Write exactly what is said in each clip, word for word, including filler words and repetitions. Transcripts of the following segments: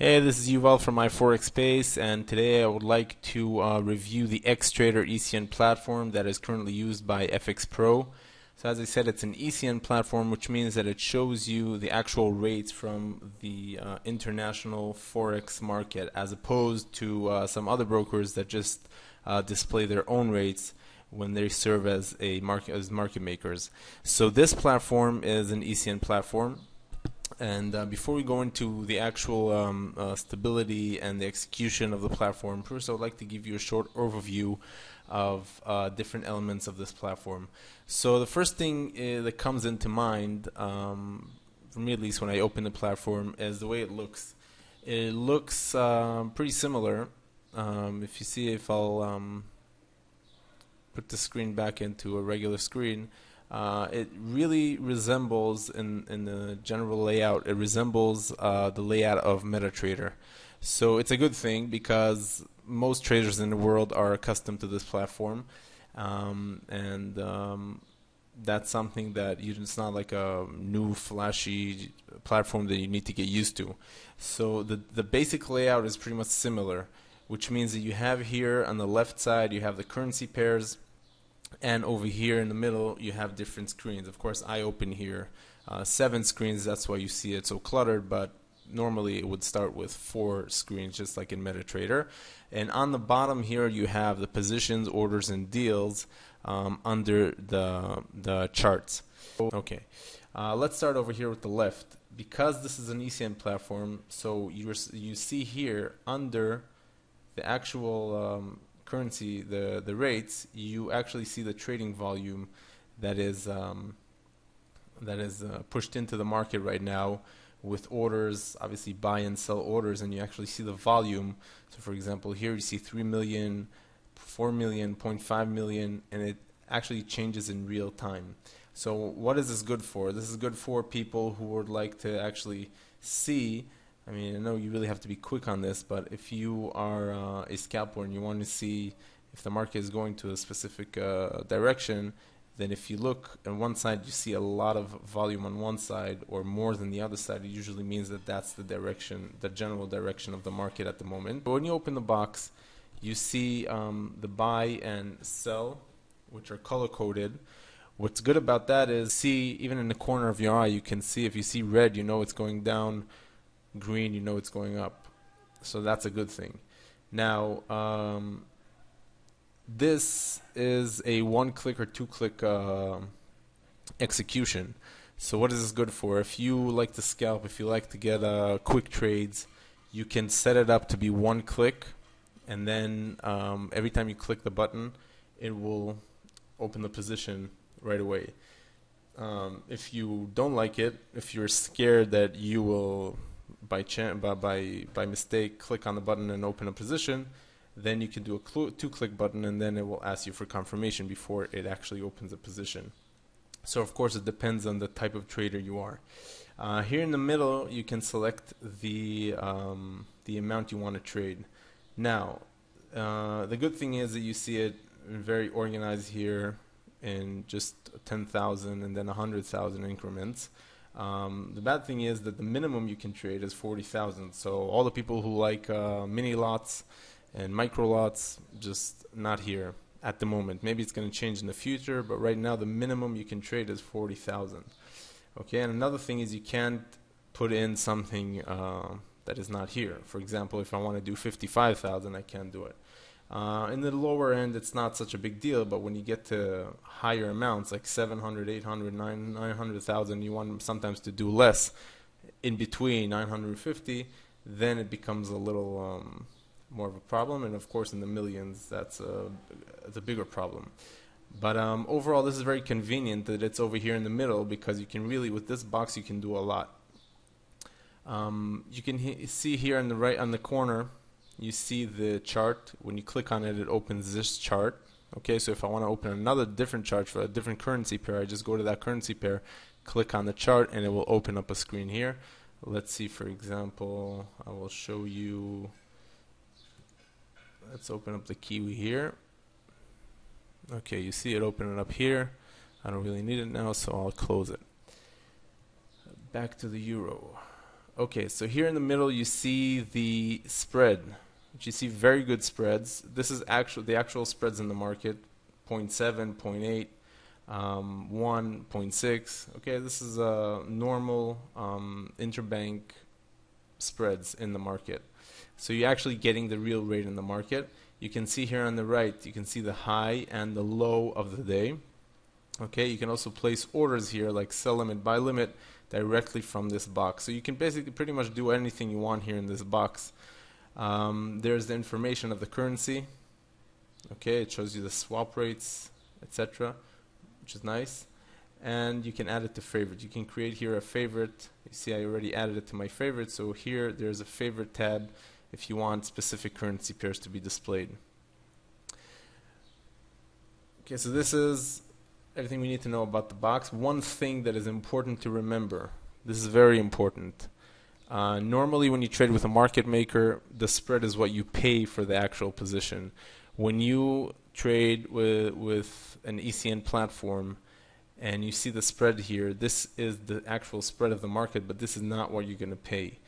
Hey, this is Yuval from My Forex Space, and today I would like to uh, review the cTrader E C N platform that is currently used by F X Pro. So as I said, it's an E C N platform, which means that it shows you the actual rates from the uh, international Forex market, as opposed to uh, some other brokers that just uh, display their own rates when they serve as a market as market makers. So this platform is an E C N platform. And uh, before we go into the actual um, uh, stability and the execution of the platform, first I would like to give you a short overview of uh, different elements of this platform. So the first thing uh, that comes into mind, um, for me at least when I open the platform, is the way it looks. It looks uh, pretty similar. Um, if you see, if I'll um, put the screen back into a regular screen, Uh, it really resembles, in, in the general layout, it resembles uh, the layout of MetaTrader. So it's a good thing because most traders in the world are accustomed to this platform, um, and um, that's something that you, it's not like a new flashy platform that you need to get used to. So the, the basic layout is pretty much similar, which means that you have here on the left side you have the currency pairs, and over here in the middle you have different screens. Of course, I open here uh, seven screens, that's why you see it so cluttered, but normally it would start with four screens, just like in MetaTrader. And on the bottom here you have the positions, orders, and deals um, under the, the charts. Okay, uh, let's start over here with the left. Because this is an E C N platform, so you, you see here under the actual um, currency, the the rates, you actually see the trading volume that is um, that is uh, pushed into the market right now with orders, obviously buy and sell orders, and you actually see the volume. So for example, here you see three million, four million, zero point five million, and it actually changes in real time. So what is this good for? This is good for people who would like to actually see. I mean, I know you really have to be quick on this, but if you are uh, a scalper and you want to see if the market is going to a specific uh, direction, then if you look on one side, you see a lot of volume on one side or more than the other side, it usually means that that's the direction, the general direction of the market at the moment. But when you open the box, you see um, the buy and sell, which are color-coded. What's good about that is, see, even in the corner of your eye, you can see, if you see red, you know it's going down. Green, you know it's going up, so that's a good thing. Now um, this is a one click or two click uh, execution. So what is this good for? If you like to scalp, if you like to get uh, quick trades, you can set it up to be one click, and then um, every time you click the button it will open the position right away. Um, if you don't like it, if you're scared that you will By, chan by, by, by mistake click on the button and open a position, then you can do a two click button and then it will ask you for confirmation before it actually opens a position. So of course it depends on the type of trader you are. Uh, here in the middle you can select the, um, the amount you want to trade. Now uh, the good thing is that you see it very organized here in just ten thousand and then one hundred thousand increments. Um, the bad thing is that the minimum you can trade is forty thousand, so all the people who like uh, mini lots and micro lots, just not here at the moment. Maybe it's going to change in the future, but right now the minimum you can trade is forty thousand. Okay, and another thing is you can't put in something uh, that is not here. For example, if I want to do fifty-five thousand, I can't do it. Uh, in the lower end it's not such a big deal, but when you get to higher amounts like seven hundred, eight hundred, nine hundred thousand, you want sometimes to do less in between nine hundred fifty, then it becomes a little um, more of a problem, and of course in the millions that's a, it's a bigger problem. But um, overall this is very convenient that it's over here in the middle, because you can really, with this box you can do a lot. Um, you can he see here on the right, on the corner, you see the chart. When you click on it, it opens this chart. Okay, so if I want to open another different chart for a different currency pair, I just go to that currency pair, click on the chart, and it will open up a screen here. Let's see, for example, I will show you. Let's open up the kiwi here. Okay, you see it opening up here. I don't really need it now, so I'll close it. Back to the euro. Okay, so here in the middle you see the spread. You see very good spreads. This is actual the actual spreads in the market, zero point seven, zero point eight, um, one, zero point six. Okay, this is a normal um, interbank spreads in the market. So you're actually getting the real rate in the market. You can see here on the right, you can see the high and the low of the day. Okay, you can also place orders here like sell limit, buy limit directly from this box. So you can basically pretty much do anything you want here in this box. Um, there's the information of the currency. Okay, it shows you the swap rates, et cetera, which is nice. And you can add it to favorite. You can create here a favorite. You see I already added it to my favorite, so here there's a favorite tab if you want specific currency pairs to be displayed. Okay, so this is everything we need to know about the box. One thing that is important to remember, this is very important. Uh, normally when you trade with a market maker, the spread is what you pay for the actual position. When you trade with, with an E C N platform and you see the spread here, this is the actual spread of the market, but this is not what you're going to pay.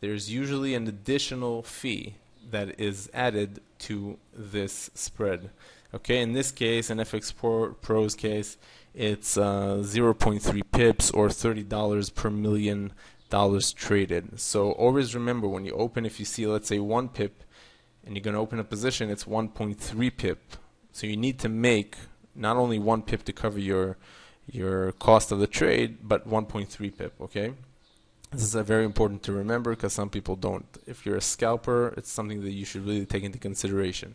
There's usually an additional fee that is added to this spread. Okay, in this case, in F X Pro's case, it's uh, zero point three pips or thirty dollars per million dollars traded. So always remember, when you open, if you see, let's say, one pip, and you're going to open a position, it's one point three pip. So you need to make not only one pip to cover your your cost of the trade, but one point three pip. Okay, this is uh, very important to remember because some people don't. If you're a scalper, it's something that you should really take into consideration.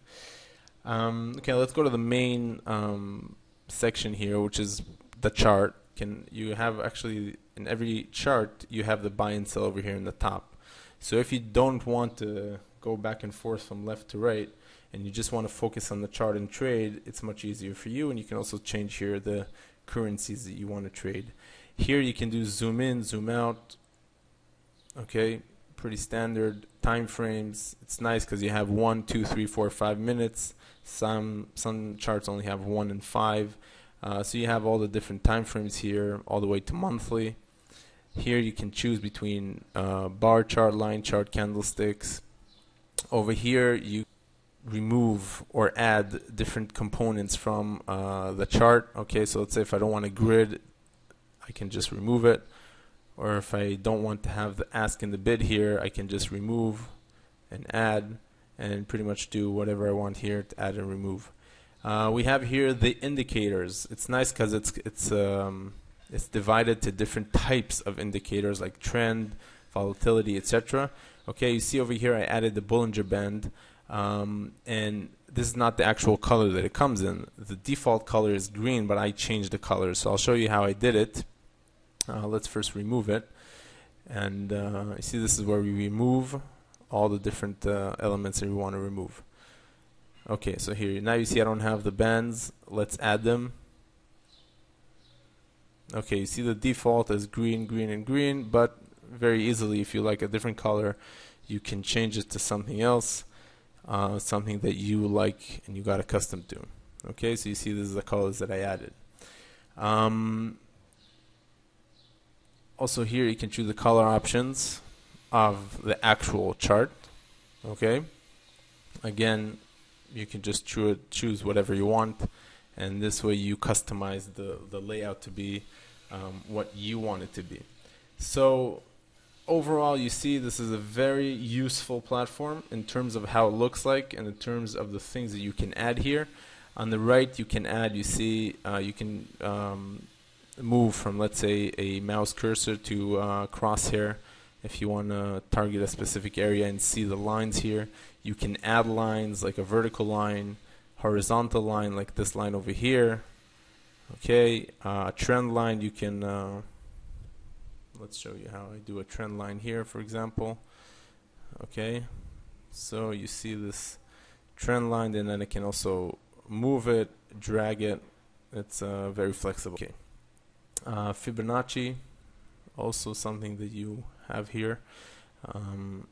Um, okay, let's go to the main um, section here, which is the chart. Can you have actually in every chart you have the buy and sell over here in the top. So if you don't want to go back and forth from left to right and you just want to focus on the chart and trade, it's much easier for you, and you can also change here the currencies that you want to trade. Here you can do zoom in, zoom out. Okay, pretty standard time frames. It's nice because you have one, two, three, four, five minutes. Some some charts only have one and five. Uh, so you have all the different time frames here, all the way to monthly. Here you can choose between uh, bar chart, line chart, candlesticks. Over here you remove or add different components from uh, the chart. Okay, so let's say if I don't want a grid, I can just remove it. Or if I don't want to have the ask and the bid here, I can just remove and add, and pretty much do whatever I want here to add and remove. Uh, we have here the indicators. It's nice because it's it's um, it's divided to different types of indicators like trend, volatility, et cetera. Okay, you see over here I added the Bollinger Band, um, and this is not the actual color that it comes in. The default color is green, but I changed the color, so I'll show you how I did it. Uh, let's first remove it, and uh, you see this is where we remove all the different uh, elements that we want to remove. Okay, so here now you see I don't have the bands. Let's add them. Okay, you see the default is green, green, and green, but very easily, if you like a different color, you can change it to something else, uh, something that you like and you got accustomed to. Okay, so you see this is the colors that I added. Um, Also here you can choose the color options of the actual chart. Okay, again you can just choo choose whatever you want, and this way you customize the, the layout to be um, what you want it to be. So overall you see this is a very useful platform in terms of how it looks like and in terms of the things that you can add here. On the right you can add, you see uh, you can um, move from, let's say, a mouse cursor to uh, crosshair if you want to target a specific area and see the lines here. You can add lines like a vertical line, horizontal line like this line over here. Okay, uh, trend line, you can uh, let's show you how I do a trend line here, for example. Okay, so you see this trend line, and then I can also move it, drag it. It's uh, very flexible. Okay. Uh, Fibonacci, also something that you have here. Um,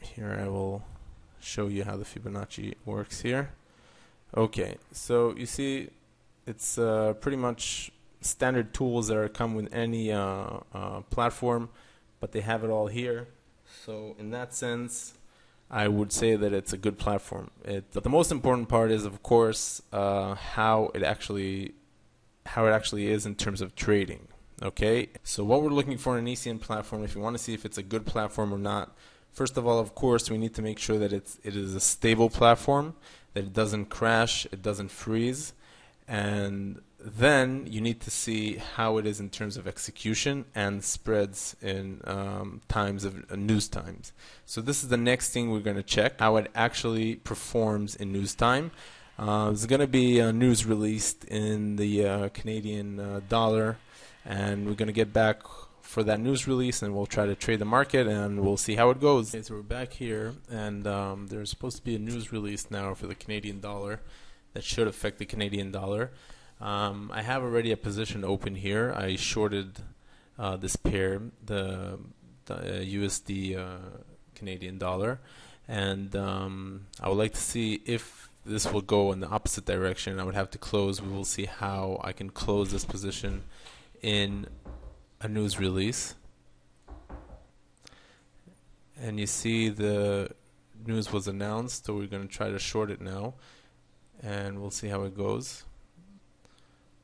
here I will show you how the Fibonacci works here. Okay, so you see it's uh, pretty much standard tools that are come with any uh, uh, platform, but they have it all here. So in that sense, I would say that it's a good platform. It, but the most important part is, of course, uh, how it actually how it actually is in terms of trading. Okay, so what we're looking for in an E C N platform, if you want to see if it's a good platform or not, first of all, of course, we need to make sure that it's, it is a stable platform, that it doesn't crash, it doesn't freeze, and then you need to see how it is in terms of execution and spreads in um, times of uh, news times. So this is the next thing we're going to check, how it actually performs in news time. Uh, there's going to be uh, news released in the uh, Canadian uh, dollar, and we're going to get back for that news release, and we'll try to trade the market, and we'll see how it goes. Okay, so we're back here, and um, there's supposed to be a news release now for the Canadian dollar that should affect the Canadian dollar. Um, I have already a position open here. I shorted uh, this pair, the, the uh, U S D uh, Canadian dollar, and um, I would like to see if this will go in the opposite direction. I would have to close. We will see how I can close this position in a news release. And you see the news was announced, so we're going to try to short it now, and we'll see how it goes.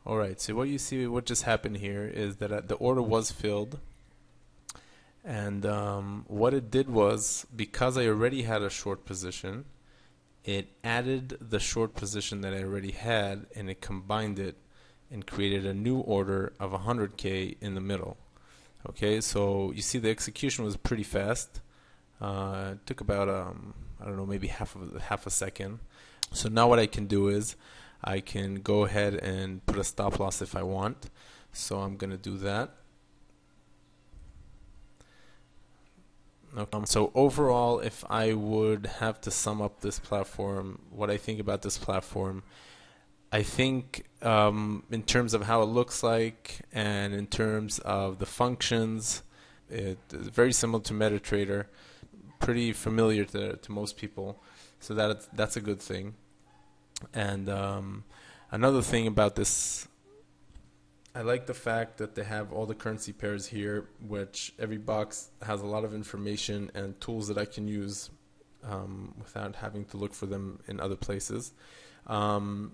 Alright, so what you see, what just happened here is that uh, the order was filled, and um, what it did was, because I already had a short position, it added the short position that I already had, and it combined it and created a new order of one hundred K in the middle. Okay, so you see the execution was pretty fast. Uh, it took about um, I don't know, maybe half of half a second. So now what I can do is I can go ahead and put a stop loss if I want. So I'm going to do that. Okay. So overall, if I would have to sum up this platform, what I think about this platform, I think um, in terms of how it looks like and in terms of the functions, it's very similar to MetaTrader, pretty familiar to, to most people, so that that's a good thing. And um, another thing about this, I like the fact that they have all the currency pairs here, which every box has a lot of information and tools that I can use um, without having to look for them in other places. Um,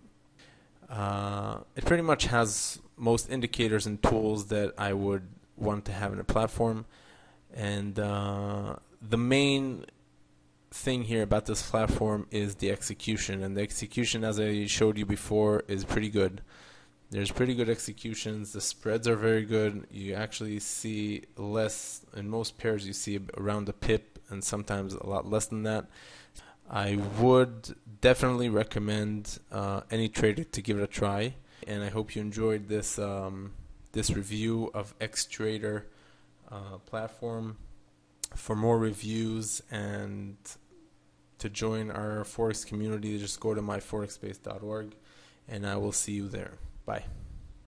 uh, it pretty much has most indicators and tools that I would want to have in a platform. And uh, the main thing here about this platform is the execution, and the execution, as I showed you before, is pretty good. There's pretty good executions. The spreads are very good. You actually see less in most pairs. You see around the pip, and sometimes a lot less than that. I would definitely recommend uh, any trader to give it a try, and I hope you enjoyed this um, this review of cTrader uh, platform. For more reviews and to join our Forex community, just go to my forex space dot org, and I will see you there. Bye.